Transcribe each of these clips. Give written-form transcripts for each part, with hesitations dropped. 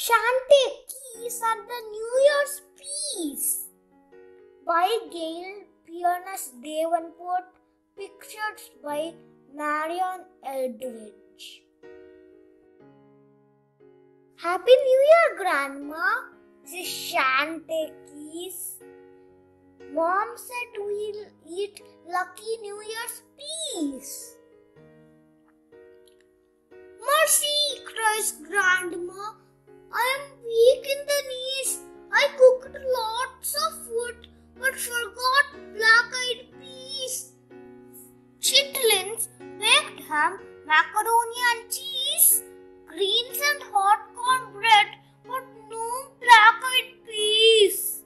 Shante Keys are the New Year's Peace by Gail Piernas-Davenport, pictured by Marion Aldridge. Happy New Year, Grandma, says Shante Keys. Mom said we'll eat lucky New Year's peas. Mercy, cries Grandma. I am weak in the knees. I cooked lots of food but forgot black-eyed peas, chitlins, baked ham, macaroni and cheese, greens and hot cornbread, but no black-eyed peas.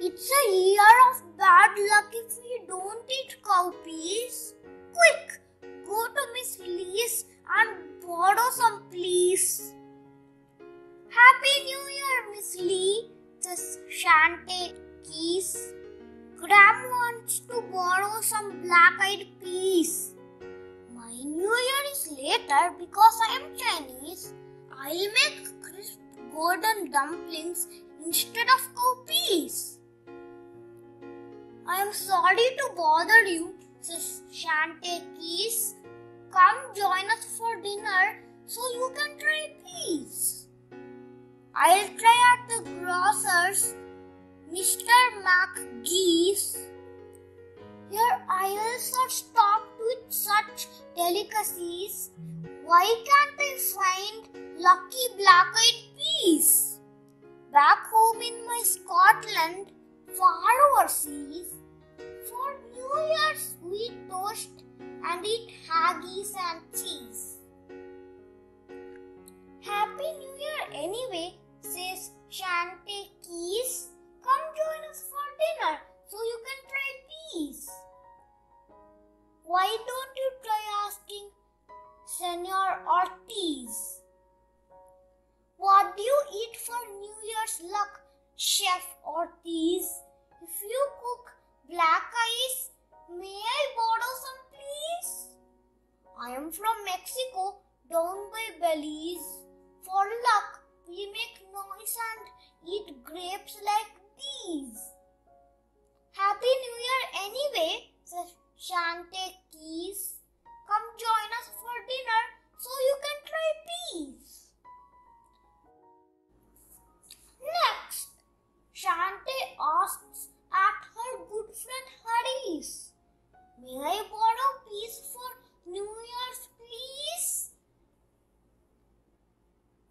It's a year of bad luck if we don't eat cowpeas. Quick, go to Miss Lee's and borrow some, please. Happy New Year, Miss Lee, says Shante Keys. Gram wants to borrow some black-eyed peas. My New Year is later because I am Chinese. I'll make crisp golden dumplings instead of cowpeas. I am sorry to bother you, says Shante Keys. Come join us for dinner so you can try peas. I'll try at the grocer's, Mr. MacGuyves. Your aisles are stocked with such delicacies. Why can't I find lucky black-eyed peas? Back home in my Scotland, far overseas, for New Year's we toast and eat haggis and cheese. Happy New Year anyway, says Shante Keys. Come join us for dinner so you can try peas. Why don't you try asking Senor Ortiz? What do you eat for New Year's luck, Chef Ortiz? If you cook black eyes, may I borrow some, please? I am from Mexico, down by Belize. For luck, we make noise and eat grapes like these. Happy New Year anyway, says Shante Keys. Come join us for dinner so you can try peas. Next, Shante asks at her good friend Hari's, may I borrow peas for New Year's, please?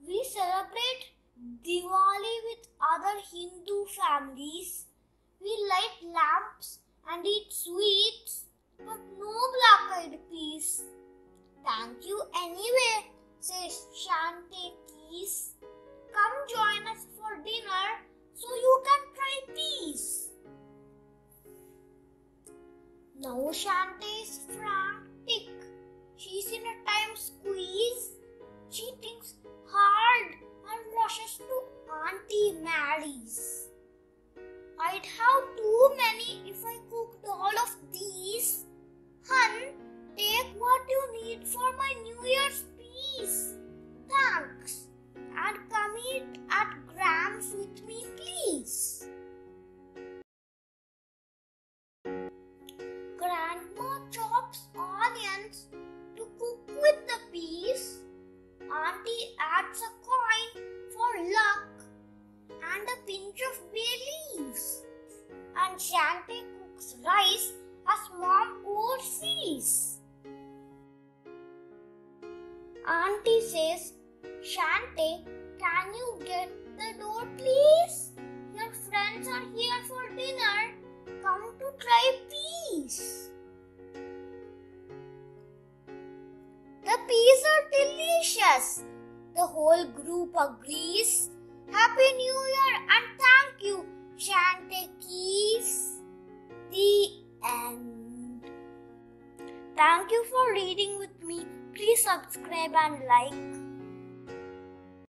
We celebrate Diwali with other Hindu families. We light lamps and eat sweets, but no black-eyed peas. Thank you anyway, says Shante Keys. Come join us for dinner so you can try peas. Now Shante is frantic. She's in a time squeeze. She thinks hard and rushes to Auntie Mary's. I'd have too many if I cooked all of these. Hun, take what you need for my New Year's peas. Thanks. And come eat at Gram's with me, please. Grandma chops onions to cook with the peas. Auntie adds a coin for luck and a pinch of bay leaves. And Shante cooks rice as Mom oversees. Auntie says, Shante, can you get the door, please? Your friends are here for dinner. Come to try peas. The peas are delicious. The whole group agrees. Happy New Year and thank you, Shante Keys. The end. Thank you for reading with me. Please subscribe and like.